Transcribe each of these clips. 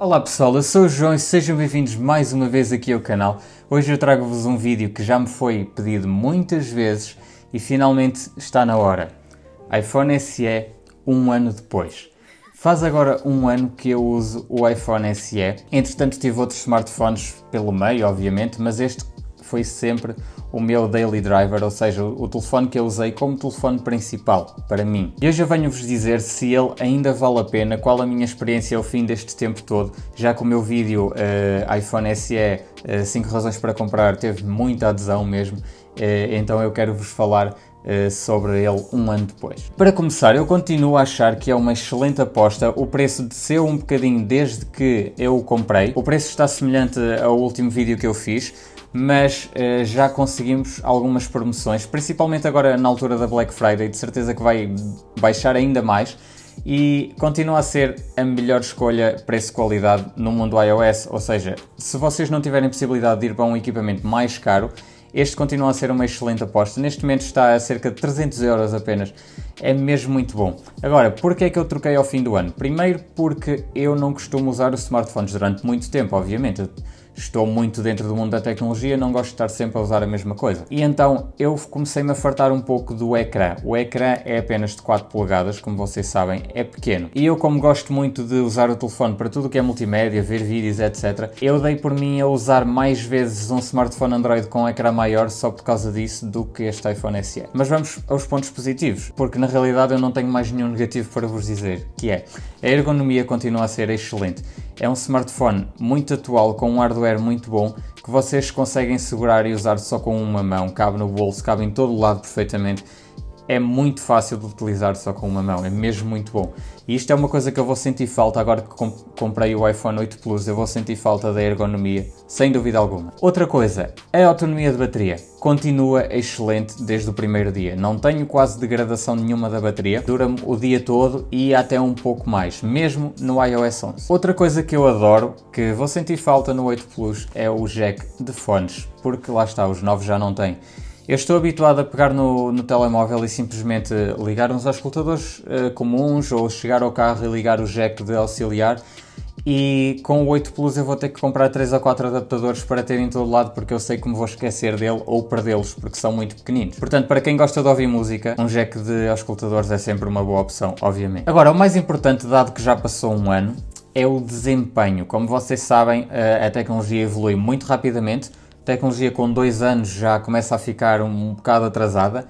Olá pessoal, eu sou o João e sejam bem-vindos mais uma vez aqui ao canal. Hoje eu trago-vos um vídeo que já me foi pedido muitas vezes e finalmente está na hora. iPhone SE, um ano depois. Faz agora um ano que eu uso o iPhone SE. Entretanto tive outros smartphones pelo meio, obviamente, mas este foi sempre o meu daily driver, ou seja, o telefone que eu usei como telefone principal para mim. E hoje eu venho-vos dizer se ele ainda vale a pena, qual a minha experiência ao fim deste tempo todo, já que o meu vídeo iPhone SE 5 razões para comprar teve muita adesão mesmo, então eu quero vos falar sobre ele um ano depois. Para começar, eu continuo a achar que é uma excelente aposta. O preço desceu um bocadinho desde que eu o comprei. O preço está semelhante ao último vídeo que eu fiz, mas já conseguimos algumas promoções, principalmente agora na altura da Black Friday, de certeza que vai baixar ainda mais e continua a ser a melhor escolha preço-qualidade no mundo iOS, ou seja, se vocês não tiverem possibilidade de ir para um equipamento mais caro, este continua a ser uma excelente aposta. Neste momento está a cerca de 300 euros apenas, é mesmo muito bom. Agora, porque é que eu troquei ao fim do ano? Primeiro porque eu não costumo usar os smartphones durante muito tempo, obviamente. Estou muito dentro do mundo da tecnologia, não gosto de estar sempre a usar a mesma coisa. E então eu comecei-me a fartar um pouco do ecrã. O ecrã é apenas de 4 polegadas, como vocês sabem, é pequeno. E eu, como gosto muito de usar o telefone para tudo o que é multimédia, ver vídeos, etc., eu dei por mim a usar mais vezes um smartphone Android com um ecrã maior só por causa disso do que este iPhone SE. Mas vamos aos pontos positivos, porque na realidade eu não tenho mais nenhum negativo para vos dizer, que é a ergonomia continua a ser excelente. É um smartphone muito atual, com um hardware muito bom, que vocês conseguem segurar e usar só com uma mão, cabe no bolso, cabe em todo o lado perfeitamente. É muito fácil de utilizar só com uma mão, é mesmo muito bom. E isto é uma coisa que eu vou sentir falta agora que comprei o iPhone 8 Plus, eu vou sentir falta da ergonomia, sem dúvida alguma. Outra coisa, a autonomia de bateria continua excelente desde o primeiro dia. Não tenho quase degradação nenhuma da bateria, dura-me o dia todo e até um pouco mais, mesmo no iOS 11. Outra coisa que eu adoro, que vou sentir falta no 8 Plus, é o jack de fones, porque lá está, os novos já não têm. Eu estou habituado a pegar no telemóvel e simplesmente ligar uns aos escutadores comuns ou chegar ao carro e ligar o jack de auxiliar, e com o 8 Plus eu vou ter que comprar 3 ou 4 adaptadores para ter em todo lado, porque eu sei que me vou esquecer dele ou perdê-los porque são muito pequeninos. Portanto, para quem gosta de ouvir música, um jack de auscultadores é sempre uma boa opção, obviamente. Agora, o mais importante, dado que já passou um ano, é o desempenho. Como vocês sabem, a tecnologia evolui muito rapidamente. A tecnologia com 2 anos já começa a ficar um bocado atrasada,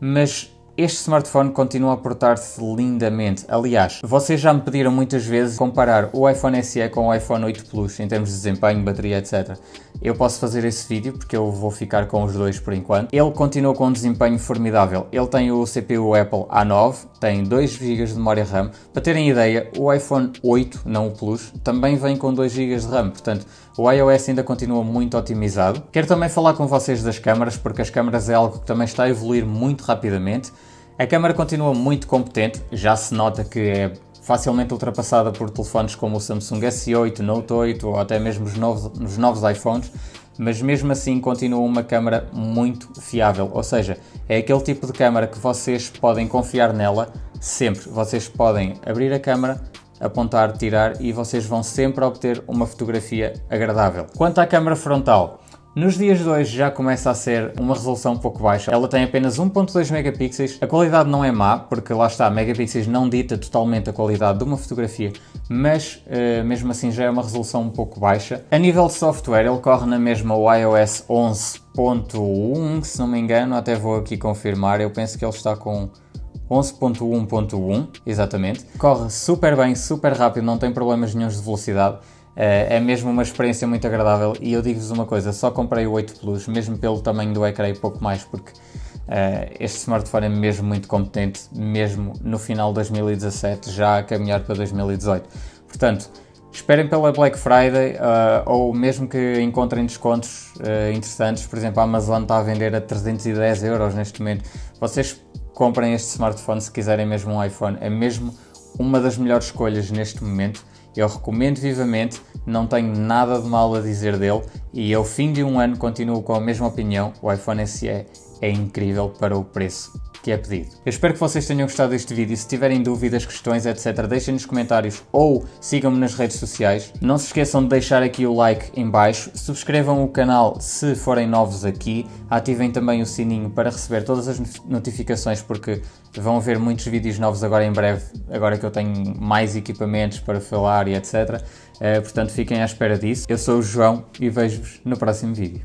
mas este smartphone continua a portar-se lindamente. Aliás, vocês já me pediram muitas vezes comparar o iPhone SE com o iPhone 8 Plus em termos de desempenho, bateria, etc. Eu posso fazer esse vídeo porque eu vou ficar com os dois por enquanto. Ele continua com um desempenho formidável. Ele tem o CPU Apple A9, tem 2 GB de memória RAM. Para terem ideia, o iPhone 8, não o Plus, também vem com 2 GB de RAM, portanto o iOS ainda continua muito otimizado. Quero também falar com vocês das câmaras, porque as câmaras é algo que também está a evoluir muito rapidamente. A câmara continua muito competente, já se nota que é facilmente ultrapassada por telefones como o Samsung S8, Note 8 ou até mesmo os novos iPhones, mas mesmo assim continua uma câmara muito fiável, ou seja, é aquele tipo de câmara que vocês podem confiar nela sempre. Vocês podem abrir a câmara, apontar, tirar e vocês vão sempre obter uma fotografia agradável. Quanto à câmara frontal, nos dias de hoje já começa a ser uma resolução um pouco baixa. Ela tem apenas 1.2 megapixels, a qualidade não é má, porque lá está, megapixels não dita totalmente a qualidade de uma fotografia, mas mesmo assim já é uma resolução um pouco baixa. A nível de software, ele corre na mesma o iOS 11.1, se não me engano, até vou aqui confirmar, eu penso que ele está com 11.1.1, exatamente. Corre super bem, super rápido, não tem problemas nenhum de velocidade. É mesmo uma experiência muito agradável e eu digo-vos uma coisa, só comprei o 8 Plus, mesmo pelo tamanho do ecrã e pouco mais, porque este smartphone é mesmo muito competente, mesmo no final de 2017, já a caminhar para 2018. Portanto, esperem pela Black Friday ou mesmo que encontrem descontos interessantes. Por exemplo, a Amazon está a vender a 310 euros neste momento. Vocês comprem este smartphone se quiserem mesmo um iPhone, é mesmo uma das melhores escolhas neste momento. Eu recomendo vivamente, não tenho nada de mal a dizer dele e ao fim de um ano continuo com a mesma opinião, o iPhone SE é incrível para o preço que é pedido. Eu espero que vocês tenham gostado deste vídeo. Se tiverem dúvidas, questões, etc, deixem nos comentários ou sigam-me nas redes sociais. Não se esqueçam de deixar aqui o like em baixo, subscrevam o canal se forem novos aqui, ativem também o sininho para receber todas as notificações, porque vão ver muitos vídeos novos agora em breve, agora que eu tenho mais equipamentos para falar e etc. Portanto, fiquem à espera disso. Eu sou o João e vejo-vos no próximo vídeo.